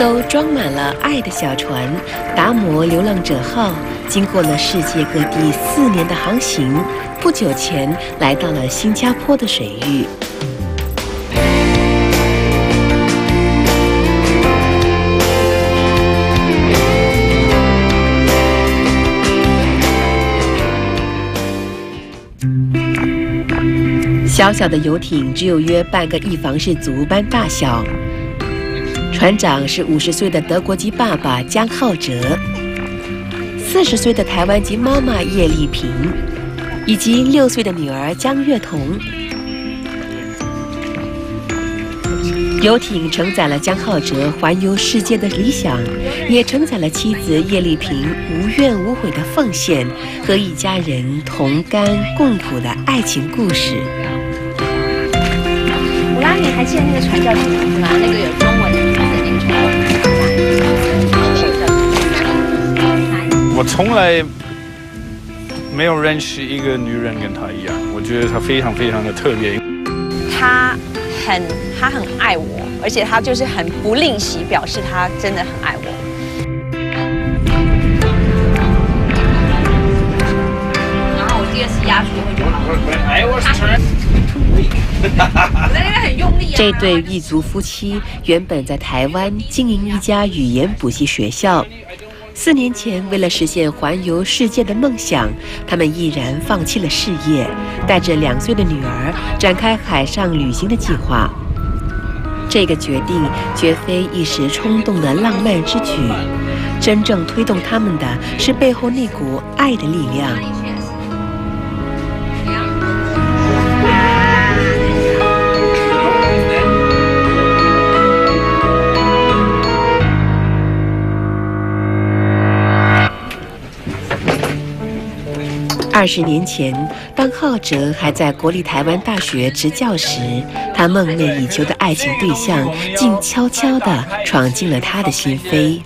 艘装满了爱的小船“达摩流浪者号”经过了世界各地4年的航行，不久前来到了新加坡的水域。 小小的游艇只有约半个一房式足般大小，船长是50岁的德国籍爸爸江浩哲，40岁的台湾籍妈妈叶丽萍，以及6岁的女儿江月彤。游艇承载了江浩哲环游世界的理想，也承载了妻子叶丽萍无怨无悔的奉献和一家人同甘共苦的爱情故事。 你还记得那个船叫什么名字吗？那个有中文的名字，那个船。我从来没有认识一个女人跟她一样，我觉得她非常的特别。她很爱我，而且她就是很不吝惜表示她真的很爱我。 这对异族夫妻原本在台湾经营一家语言补习学校。4年前，为了实现环游世界的梦想，他们毅然放弃了事业，带着2岁的女儿展开海上旅行的计划。这个决定绝非一时冲动的浪漫之举，真正推动他们的是背后那股爱的力量。 20年前，当浩哲还在国立台湾大学执教时，他梦寐以求的爱情对象竟悄悄地闯进了他的心扉。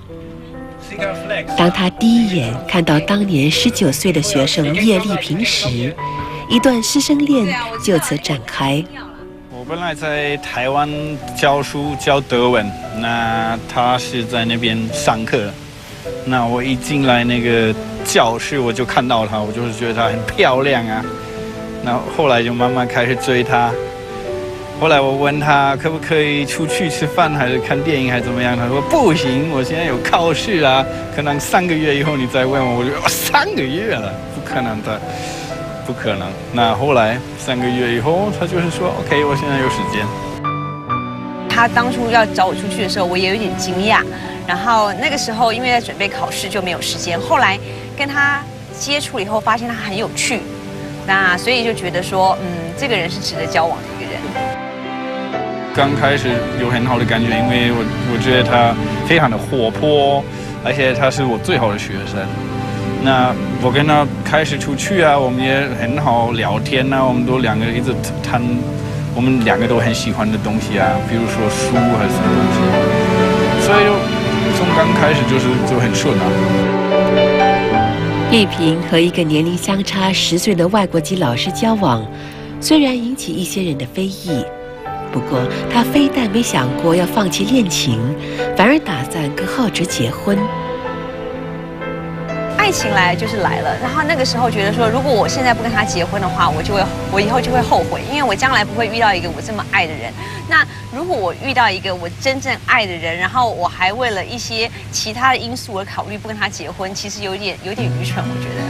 当他第一眼看到当年19岁的学生叶丽萍时，一段师生恋就此展开。我本来在台湾教书教德文，那他是在那边上课，那我一进来那个。 教室我就看到她，我就是觉得她很漂亮啊。然后后来就慢慢开始追她。后来我问她可不可以出去吃饭，还是看电影，还是怎么样？她说不行，我现在有考试啊，可能3个月以后你再问我。我就3个月了，不可能的，不可能。那后来3个月以后，她就是说 OK， 我现在有时间。她当初要找我出去的时候，我也有点惊讶。 然后那个时候，因为在准备考试就没有时间。后来跟他接触以后，发现他很有趣，那所以就觉得说，这个人是值得交往的一个人。刚开始有很好的感觉，因为我觉得他非常的活泼，而且他是我最好的学生。那我跟他开始出去啊，我们也很好聊天啊，我们都两个一直谈，我们两个都很喜欢的东西啊，比如说书还是什么东西，所以。 从刚开始就很顺啊。丽萍和一个年龄相差10岁的外国籍老师交往，虽然引起一些人的非议，不过她非但没想过要放弃恋情，反而打算跟浩哲结婚。爱情来就是来了，然后那个时候觉得说，如果我现在不跟他结婚的话，我以后就会后悔，因为我将来不会遇到一个我这么爱的人。那如果我遇到一个我真正爱的人，然后我还为了一些其他的因素而考虑不跟他结婚，其实有点愚蠢，我觉得。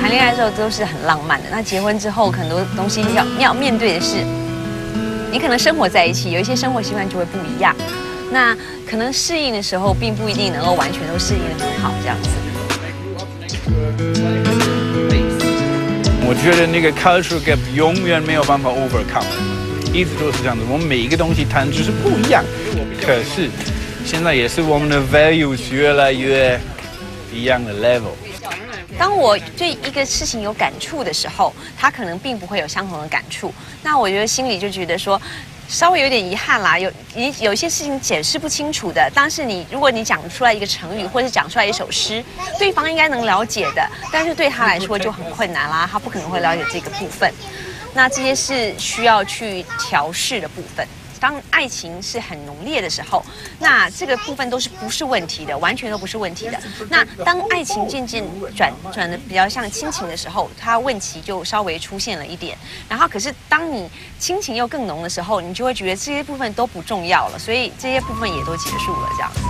谈恋爱的时候都是很浪漫的，那结婚之后很多东西要面对的是。 你可能生活在一起，有一些生活习惯就会不一样。那可能适应的时候，并不一定能够完全都适应得很好，这样子。我觉得那个 culture gap 永远没有办法 overcome， 一直都是这样子。我们每一个东西谈就是不一样，可是现在也是我们的 values 越来越一样的 level。 当我对一个事情有感触的时候，他可能并不会有相同的感触。那我觉得心里就觉得说，稍微有点遗憾啦，有一些事情解释不清楚的，但是如果你讲出来一个成语，或者讲出来一首诗，对方应该能了解的，但是对他来说就很困难啦，他不可能会了解这个部分。那这些是需要去调试的部分。当爱情是很浓烈的时候，那这个部分都是不是问题的，完全都不是问题的。那当爱情渐渐转的比较像亲情的时候，它问题就稍微出现了一点。然后，可是当你亲情又更浓的时候，你就会觉得这些部分都不重要了，所以这些部分也都结束了，这样子。